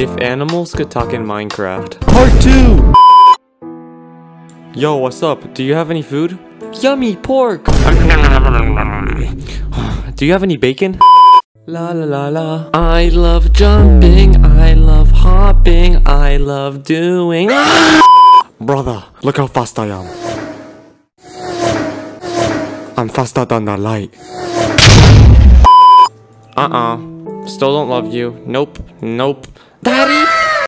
If animals could talk in Minecraft. Part 2! Yo, what's up? Do you have any food? Yummy pork! Do you have any bacon? La la la la. I love jumping, I love hopping, I love doing. Brother, look how fast I am. I'm faster than the light. Still don't love you. Nope. Nope. Daddy!